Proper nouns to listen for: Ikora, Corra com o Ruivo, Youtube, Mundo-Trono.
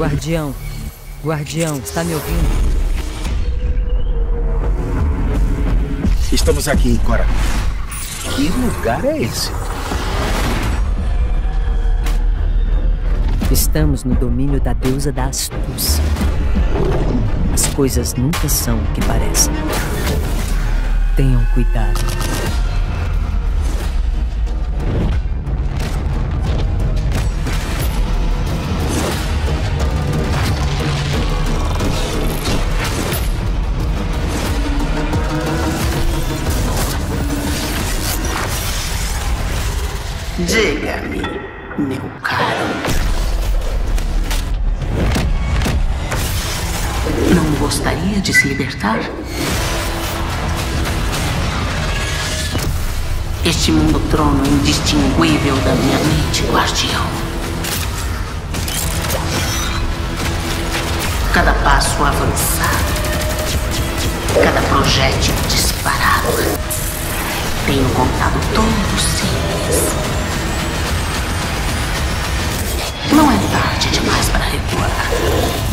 Guardião, guardião, está me ouvindo? Estamos aqui, Ikora. Que lugar é esse? Estamos no domínio da deusa da astúcia. As coisas nunca são o que parecem. Tenham cuidado. Diga-me, meu caro. Não gostaria de se libertar? Este mundo-trono indistinguível da minha mente, guardião. Cada passo avançado, cada projétil disparado, tenho contado todos os seus. Não é tarde demais para recuar.